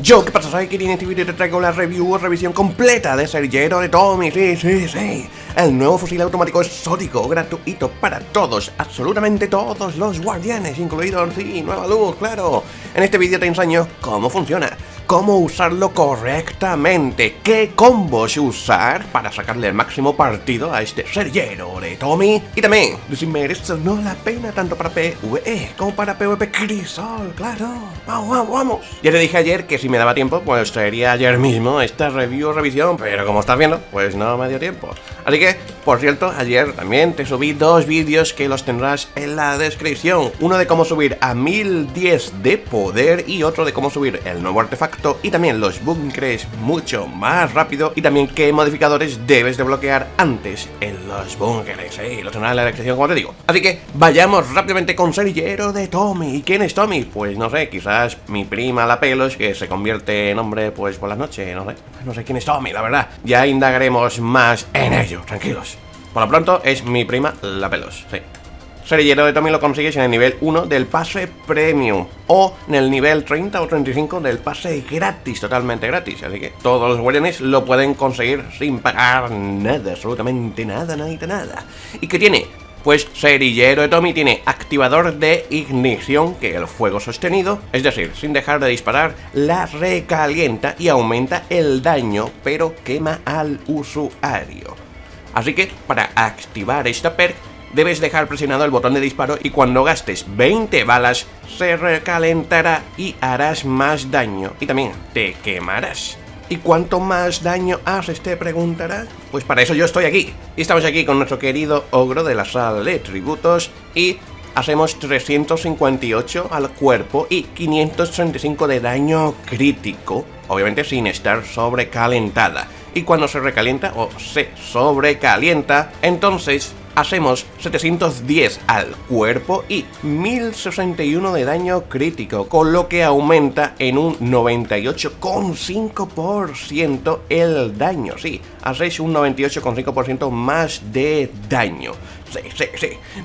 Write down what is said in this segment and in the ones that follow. Yo, ¿qué pasa? Soy Kirin en este video y te traigo la review o revisión completa de Cerillero de Tommy. Sí, el nuevo fusil automático exótico gratuito para todos, absolutamente todos los guardianes, incluidos, sí, Nueva Luz, claro. En este vídeo te enseño cómo funciona, cómo usarlo correctamente, qué combos usar para sacarle el máximo partido a este Cerillero de Tommy, y también si merece o no la pena tanto para PVE como para PVP Crisol, claro. Vamos. Ya te dije ayer que si me daba tiempo, pues sería ayer mismo esta review o revisión, pero como estás viendo, pues no me dio tiempo. Así que, por cierto, ayer también te subí dos vídeos que los tendrás en la descripción. Uno de cómo subir a 1010 de poder y otro de cómo subir el nuevo artefacto y también los bunkers mucho más rápido y también qué modificadores debes desbloquear antes en los bunkers, los tendrás en la descripción como te digo. Así que vayamos rápidamente con Cerillero de Tommy. ¿Y quién es Tommy? Pues no sé, quizás mi prima la pelos que se convierte en hombre pues por las noches, no sé quién es Tommy, la verdad. Ya indagaremos más en ello. Tranquilos. Por lo pronto es mi prima la pelos, sí. Cerillero de Tommy lo consigues en el nivel 1 del pase premium o en el nivel 30 o 35 del pase gratis, totalmente gratis. Así que todos los guardianes lo pueden conseguir sin pagar nada, absolutamente nada. ¿Y qué tiene? Pues Cerillero de Tommy tiene activador de ignición, que el fuego sostenido, es decir, sin dejar de disparar, la recalienta y aumenta el daño, pero quema al usuario. Así que para activar esta perk, debes dejar presionado el botón de disparo y cuando gastes 20 balas, se recalentará y harás más daño y también te quemarás. ¿Y cuánto más daño haces? Te preguntarás. Pues para eso yo estoy aquí. Y estamos aquí con nuestro querido ogro de la sala de tributos y hacemos 358 al cuerpo y 535 de daño crítico, obviamente sin estar sobrecalentada. Y cuando se recalienta o se sobrecalienta, entonces hacemos 710 al cuerpo y 1061 de daño crítico, con lo que aumenta en un 98,5% el daño. Sí, hacéis un 98,5% más de daño. Sí,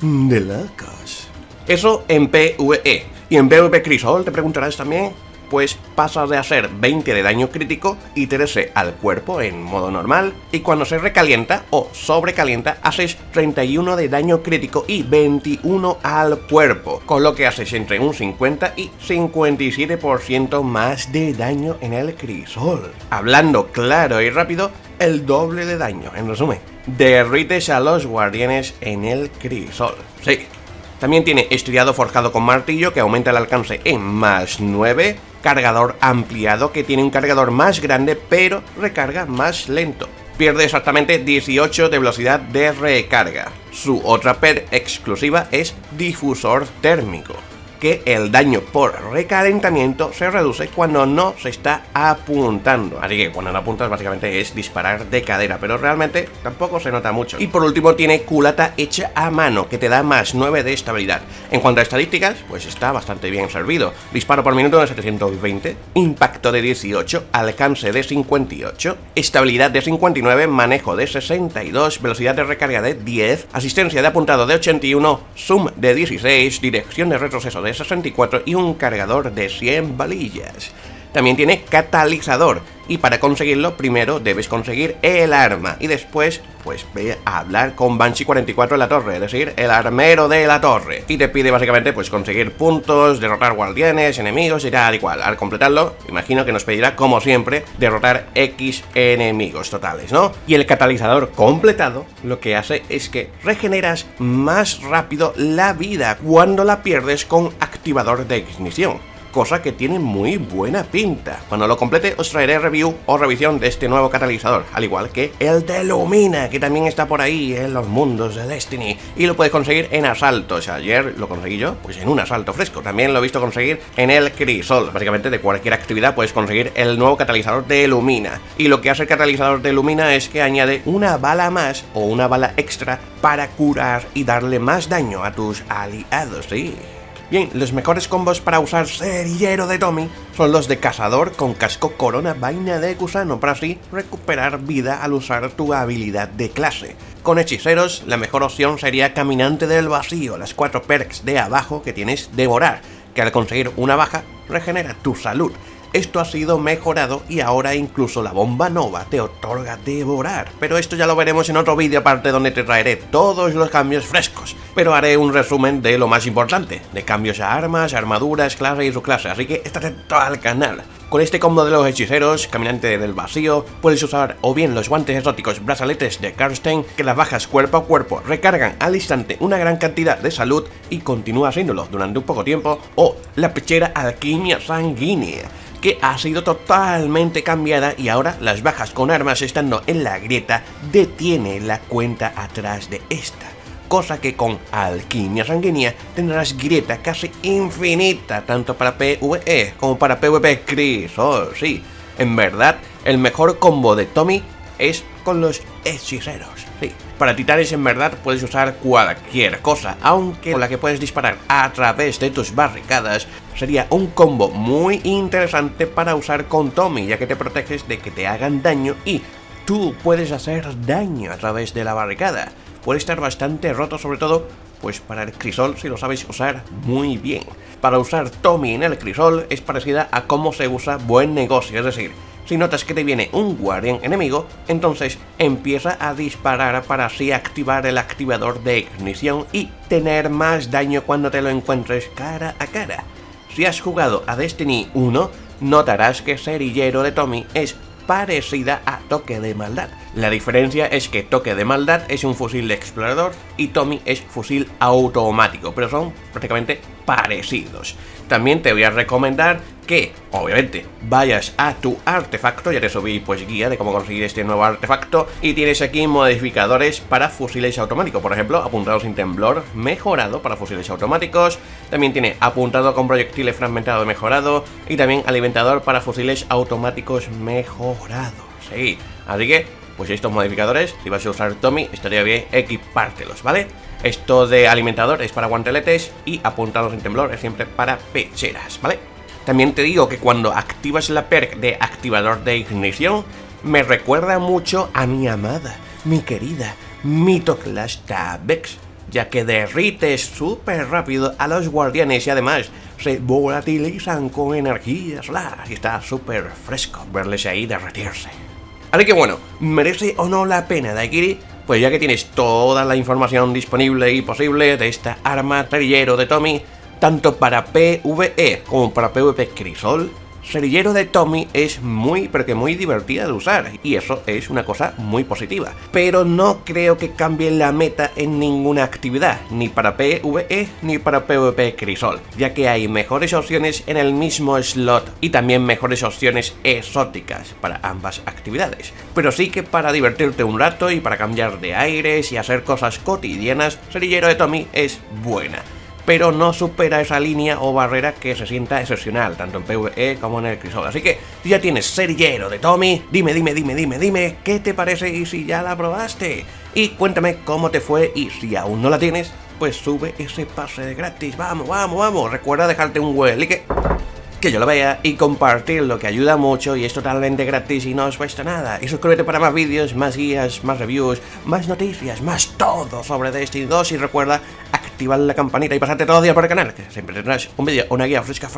de locos. Eso en PvE. Y en PvP Crisol te preguntarás también, pues pasas de hacer 20 de daño crítico y 13 al cuerpo en modo normal, y cuando se recalienta o sobrecalienta haces 31 de daño crítico y 21 al cuerpo, con lo que haces entre un 50 y 57% más de daño en el crisol. Hablando claro y rápido, el doble de daño, en resumen. Derrites a los guardianes en el crisol, sí. También tiene estriado forjado con martillo que aumenta el alcance en más 9, cargador ampliado que tiene un cargador más grande pero recarga más lento. Pierde exactamente 18 de velocidad de recarga. Su otra perk exclusiva es difusor térmico, que el daño por recalentamiento se reduce cuando no se está apuntando. Así que cuando no apuntas básicamente es disparar de cadera, pero realmente tampoco se nota mucho. Y por último tiene culata hecha a mano, que te da más 9 de estabilidad. En cuanto a estadísticas, pues está bastante bien servido. Disparo por minuto de 720, impacto de 18, alcance de 58, estabilidad de 59, manejo de 62, velocidad de recarga de 10, asistencia de apuntado de 81, zoom de 16, dirección de retroceso de 64 y un cargador de 100 balillas. También tiene catalizador y para conseguirlo primero debes conseguir el arma y después pues ve a hablar con Banshee 44 en la torre, es decir, el armero de la torre, y te pide básicamente pues conseguir puntos, derrotar guardianes, enemigos y tal y cual. Al completarlo imagino que nos pedirá como siempre derrotar X enemigos totales, ¿no? Y el catalizador completado lo que hace es que regeneras más rápido la vida cuando la pierdes con activador de ignición, cosa que tiene muy buena pinta. Cuando lo complete os traeré review o revisión de este nuevo catalizador, al igual que el de Lumina, que también está por ahí en los mundos de Destiny, y lo puedes conseguir en asaltos. Ayer lo conseguí yo, pues en un asalto fresco. También lo he visto conseguir en el Crisol. Básicamente de cualquier actividad puedes conseguir el nuevo catalizador de Lumina, y lo que hace el catalizador de Lumina es que añade una bala más o una bala extra para curar y darle más daño a tus aliados, sí. Bien, los mejores combos para usar Cerillero de Tommy son los de Cazador con casco Corona Vaina de Gusano, para así recuperar vida al usar tu habilidad de clase. Con hechiceros, la mejor opción sería Caminante del Vacío, las 4 perks de abajo que tienes Devorar, que al conseguir una baja regenera tu salud. Esto ha sido mejorado y ahora incluso la bomba nova te otorga devorar, pero esto ya lo veremos en otro vídeo aparte donde te traeré todos los cambios frescos, pero haré un resumen de lo más importante, de cambios a armas, armaduras, clase y subclase, así que estate atento al canal. Con este combo de los hechiceros, Caminante del Vacío, puedes usar o bien los guantes exóticos Brazaletes de Karsten, que las bajas cuerpo a cuerpo, recargan al instante una gran cantidad de salud y continúa haciéndolo durante un poco tiempo, o la pechera Alquimia Sanguínea, que ha sido totalmente cambiada y ahora las bajas con armas estando en la grieta detiene la cuenta atrás de esta. Cosa que con Alquimia Sanguínea tendrás grieta casi infinita, tanto para PVE como para PVP Crisol. Sí, en verdad, el mejor combo de Tommy es con los hechiceros. Sí, para titanes en verdad puedes usar cualquier cosa, aunque con la que puedes disparar a través de tus barricadas sería un combo muy interesante para usar con Tommy, ya que te proteges de que te hagan daño y tú puedes hacer daño a través de la barricada. Puede estar bastante roto, sobre todo pues para el crisol si lo sabéis usar muy bien. Para usar Tommy en el crisol es parecida a cómo se usa Buen Negocio, es decir, si notas que te viene un guardián enemigo, entonces empieza a disparar para así activar el activador de ignición y tener más daño cuando te lo encuentres cara a cara. Si has jugado a Destiny 1, notarás que Cerillero de Tommy es parecida a Toque de Maldad. La diferencia es que Toque de Maldad es un fusil de explorador y Tommy es fusil automático, pero son prácticamente parecidos. También te voy a recomendar que, obviamente, vayas a tu artefacto. Ya te subí pues guía de cómo conseguir este nuevo artefacto y tienes aquí modificadores para fusiles automáticos, por ejemplo, apuntado sin temblor mejorado para fusiles automáticos, también tiene apuntado con proyectiles fragmentado mejorado y también alimentador para fusiles automáticos mejorado. Sí, así que pues estos modificadores, si vas a usar Tommy, estaría bien equipártelos, ¿vale? Esto de alimentador es para guanteletes y apuntados sin temblor es siempre para pecheras, ¿vale? También te digo que cuando activas la perk de activador de ignición, me recuerda mucho a mi amada, mi querida Mitoclasta Vex, ya que derrites súper rápido a los guardianes y además se volatilizan con energías y está súper fresco verles ahí derretirse. Así que bueno, ¿merece o no la pena, Daikiri? Pues ya que tienes toda la información disponible y posible de esta arma Cerillero de Tommy, tanto para PVE como para PVP Crisol, Cerillero de Tommy es muy, pero que muy divertida de usar, y eso es una cosa muy positiva. Pero no creo que cambie la meta en ninguna actividad, ni para PVE ni para PVP Crisol, ya que hay mejores opciones en el mismo slot y también mejores opciones exóticas para ambas actividades. Pero sí que para divertirte un rato y para cambiar de aires y hacer cosas cotidianas, Cerillero de Tommy es buena, pero no supera esa línea o barrera que se sienta excepcional, tanto en PvE como en el Crisol. Así que, si ya tienes Cerillero de Tommy, dime, ¿qué te parece y si ya la probaste? Y cuéntame cómo te fue y si aún no la tienes, pues sube ese pase de gratis. Vamos, recuerda dejarte un huelique que yo lo vea y compartirlo, que ayuda mucho y es totalmente gratis y no os cuesta nada. Y suscríbete para más vídeos, más guías, más reviews, más noticias, más todo sobre Destiny 2 y recuerda activar la campanita y pasarte todos los días por el canal, que siempre tendrás un vídeo, una guía fresca,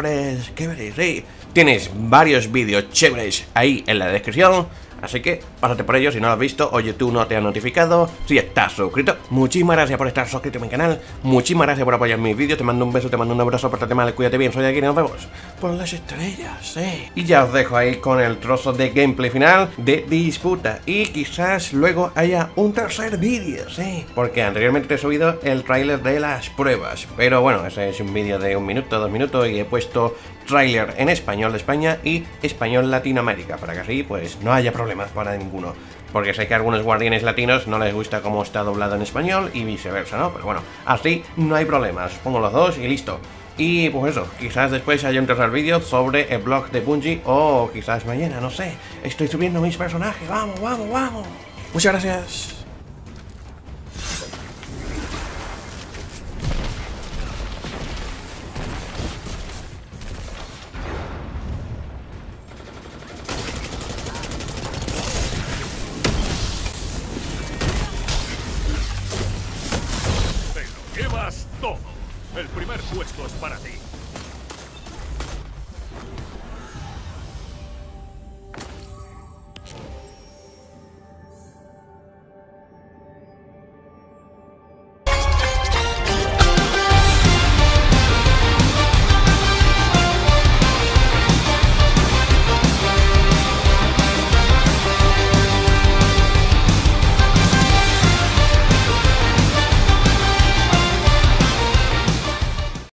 que veréis, sí. Tienes varios vídeos chéveres ahí en la descripción, así que pásate por ellos si no lo has visto o YouTube no te ha notificado. Si estás suscrito, muchísimas gracias por estar suscrito a mi canal, muchísimas gracias por apoyar mis vídeos, te mando un beso, te mando un abrazo, pórtate mal, cuídate bien, soy aquí y nos vemos por las estrellas, sí. Y ya os dejo ahí con el trozo de gameplay final de disputa y quizás luego haya un tercer vídeo, sí, porque anteriormente he subido el tráiler de las pruebas, pero bueno, ese es un vídeo de 1 minuto, 2 minutos y he puesto tráiler en español de España y español Latinoamérica, para que así pues no haya problemas para ninguno, porque sé que a algunos guardianes latinos no les gusta cómo está doblado en español y viceversa, ¿no? Pero bueno, así no hay problemas, pongo los dos y listo. Y pues eso, quizás después haya un tercer vídeo sobre el blog de Bungie o quizás mañana, no sé, estoy subiendo mis personajes, vamos. Muchas gracias. Todo. El primer puesto es para ti.